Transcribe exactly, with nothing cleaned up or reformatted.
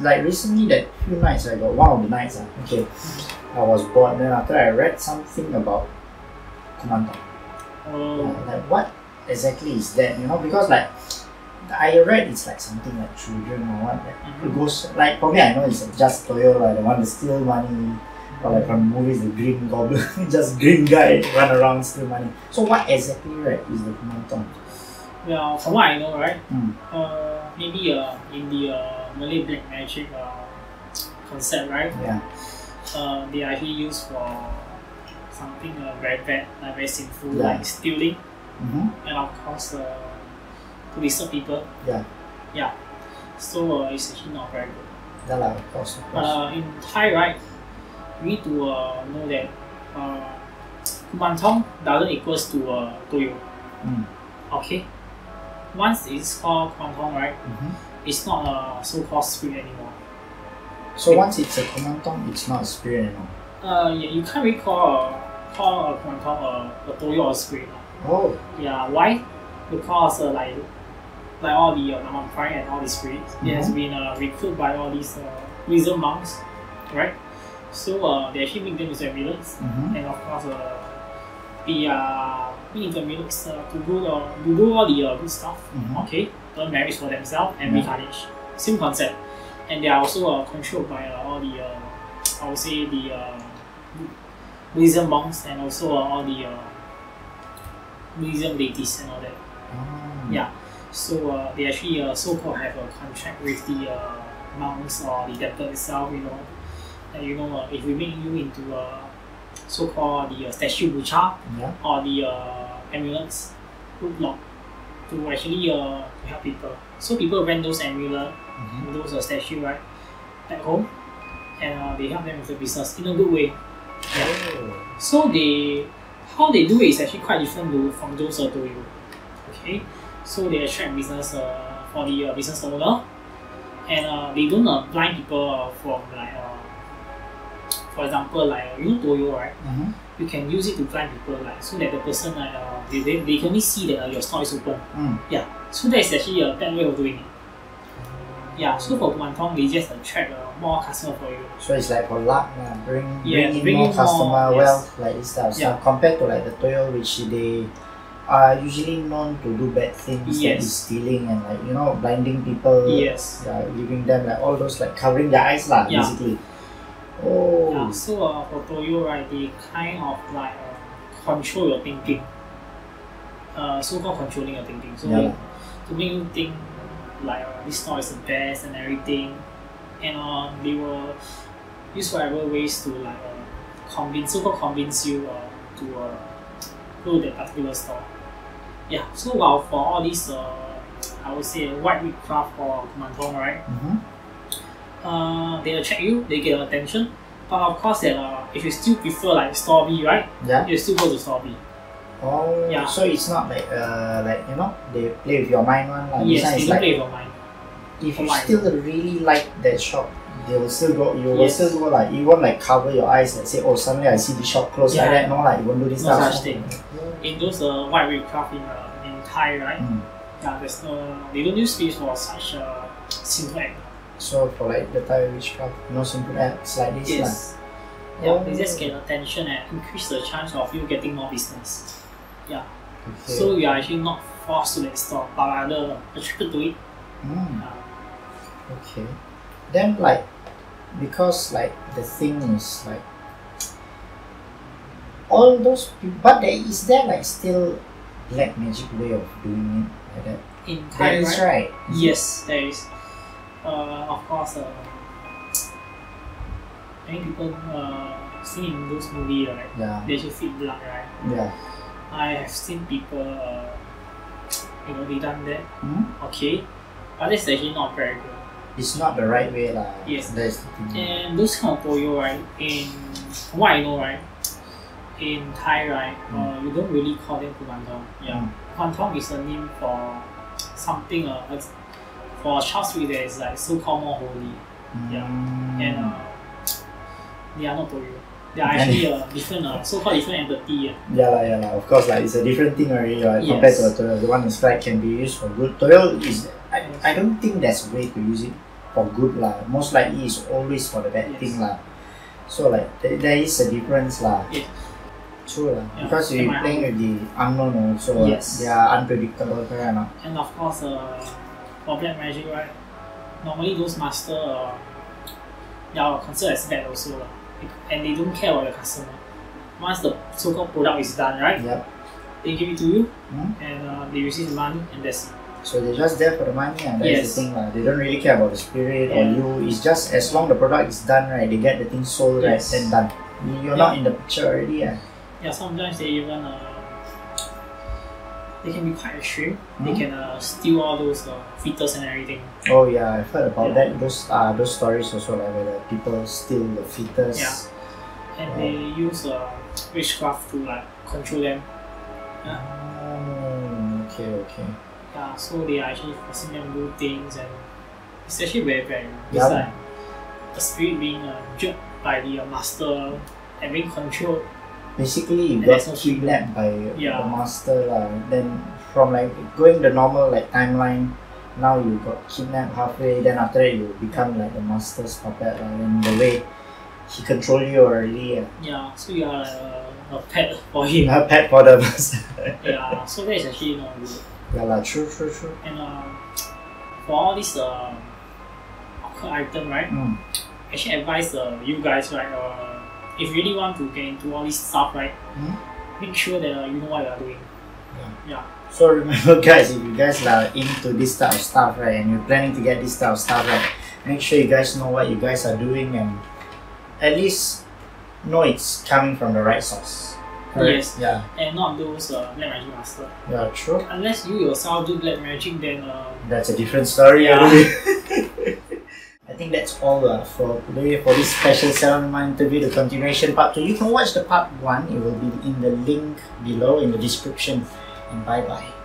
like recently that few nights I got one of the nights, uh, okay, I was bored, then after I read something about Kuman Thong. Oh. Uh, like what exactly is that, you know, because like I read it's like something like children or what, like, mm-hmm. ghost, like for me I know it's just Toyo, like the one that steal money, or like from movies the green goblin, just green guy run around steal money. So what exactly, right, is the Kuman Thong? Well, from what I know, right, mm. uh, maybe uh, in the uh, Malay black magic uh, concept, right, yeah. uh, they are actually used for something uh, very bad, like very sinful, yeah. like stealing, mm-hmm. and of course uh, to disturb people. Yeah. Yeah. So uh, it's actually not very good. Yeah, like, of course, of course. Uh, in Thai, right, we need to uh, know that uh, Kuman Thong doesn't equals to uh, Toyo. Mm. Okay. Once it's called Kuman Thong, right, mm-hmm. it's not a so-called spirit anymore. So it, once it's a Kuman Thong, it's not a spirit anymore. Uh, yeah, you can't really call a, call a Kuman Thong a, a Toyo or a spirit. Oh. Yeah. Why? Because uh, like like all the uh, Naman Pride and all the spirits, mm-hmm. it has been uh, recruited by all these uh, wizard monks, right? So uh, they actually make them into villains, mm-hmm. and of course uh, they are being the villains uh, to do uh, to do all the uh, good stuff. Mm-hmm. Okay, earn marriage for themselves and yeah. recarnage. Same concept, and they are also uh, controlled by uh, all the uh, I would say the uh, wizard monks and also uh, all the uh, wizard ladies and all that. Oh. Yeah, so uh, they actually uh, so-called have a contract with the uh, monks or the debtor itself, you know. And you know, uh, if we make you into uh, so-called the uh, statue bucha, yeah. or the uh, amulets, good luck to actually uh, to help people. So people rent those amulets, mm-hmm. those uh, statue, right, back home, and uh, they help them with the business in a good way. Yeah. Oh. So they, how they do it is actually quite different to, from those uh, Toyo. Okay, so they attract business uh, for the uh, business owner, and uh, they don't uh, blind people uh, from like, uh, for example, like you know Toyo, right? Mm-hmm. You can use it to blind people, like so that the person like uh, they, they they can only see that uh, your store is open. Mm. Yeah, so that is actually a bad way of doing it. Mm. Yeah, so for Kuman Thong, they just attract uh, more customer for you. So it's like for luck, uh, bring, yeah, bring, bring in more customer more, wealth, yes. like this stuff. So yeah. compared to like the Toyo, which they are usually known to do bad things, yes. like stealing and like you know blinding people, yes, yeah, giving them like all those like covering their eyes lah, yeah. basically. Oh. Yeah. So uh, for Toyo, right, they kind of like uh, control your thinking. Uh, so called controlling your thinking. So yeah. they, to make you think like uh, this store is the best and everything, and uh, they will use whatever ways to like uh, convince, so called convince you uh, to uh, go to that particular store. Yeah, so while for all these, uh, I would say, white wheat craft or Kuman Thong, right? Mm-hmm. uh, they attract you, they get your attention, but of course, that, uh, if you still prefer like store B, right? Yeah. You still go to store B. Oh, yeah. So it's not like, uh, like you know, they play with your mind one. Like yes, they don't like, play with your mind. If you mind. still really like that shop, they will still go, you will yes. still go like, you won't like cover your eyes and like, say, oh, suddenly I see the shop closed yeah. like that, no, like you won't do this no stuff. Such thing. In those uh, white wheat craft in, uh, in Thai, right? Mm. Yeah, there's no, they don't use space for such uh, simple act. So for like the Thai witchcraft, no simple acts like this? Yes. Like, yeah, oh. They just get attention and increase the chance of you getting more business. Yeah. Okay. So you are actually not forced to that store, but rather attracted to it. Mm. Yeah. Okay. Then like, because like the thing is like, all those people, but there is there like still black magic way of doing it like that? In Thai, there is, right? Yes, there is. Uh, of course, uh, many people uh, see in those movies, right? Yeah. They should feed blood, right? Yeah. I have seen people, uh, you know, they done that. Mm-hmm. Okay, but that's actually not very good. It's not the right way, like. Yes. That's the thing. And those kind of Toyo, right? In what I know, right? In Thai, right, mm. uh, you don't really call them Kuman Thong. Yeah, mm. Kuman Thong is a name for something. Uh, for a child's spirit that is like so called more holy. Mm. Yeah, and uh, they are not Toyo. They are actually a uh, different, uh, so called different entity. Uh. Yeah, la, yeah, la. Of course, like it's a different thing already. Right? Yes. Compared to a Toyo, the one is like can be used for good. Toyo is. I, I don't think that's a way to use it. for good lah. Most likely is always for the bad yes. thing lah. So like th there is a difference lah. Yes. True lah. Yeah. Because you playing with the unknown also. Yes. They are unpredictable kind of. And of course, uh, for black magic, right? Normally those master, uh, they are considered as bad also lah, and they don't care about the customer. Once the so-called product is done, right? Yep. They give it to you, hmm? and uh, they receive the money, and that's it. So they're just there for the money, and that's yes. the thing. Right? They don't really care about the spirit yeah. or you. It's just as long the product is done, right? They get the thing sold, yes. right? Then done. You're yeah. not in the picture already, yeah. Yeah. Sometimes they even uh, they can be quite extreme. Hmm? They can uh, steal all those uh, fetus and everything. Oh yeah, I've heard about yeah. that. Those uh, those stories also, like where the people steal the fetus. Yeah. And wow. they use uh, witchcraft to like control them. Yeah. Oh, okay, okay. Yeah, so they are actually forcing them to do things, and it's actually very bad. It's yep. like the spirit being uh, jerked by the uh, master and being controlled. Basically, you got kidnapped by yeah. the master lah. Then from like going the normal like timeline, now you got kidnapped halfway. Then after that, you become like the master's puppet lah. And the way he control you already. Yeah. yeah, so you are uh, a pet for him. A pet for the master. Yeah, so that is actually not good. Yeah, la, true, true, true. And uh, for all this uh, occult item, right? Mm. Actually, advise uh, you guys, right? Uh, if you really want to get into all this stuff, right? Mm? Make sure that uh, you know what you are doing. Yeah. yeah. So remember, guys, if you guys are into this type of stuff, right, and you're planning to get this type of stuff, right, make sure you guys know what you guys are doing, and at least know it's coming from the right source. Right? Yes. Yeah. And not those uh, black magic master. Yeah, true. Unless you yourself do black magic, then uh, that's a different story. Yeah. Really. I think that's all uh, for today for this special seven month interview, the continuation part two. You can watch the part one. It will be in the link below in the description. And bye bye.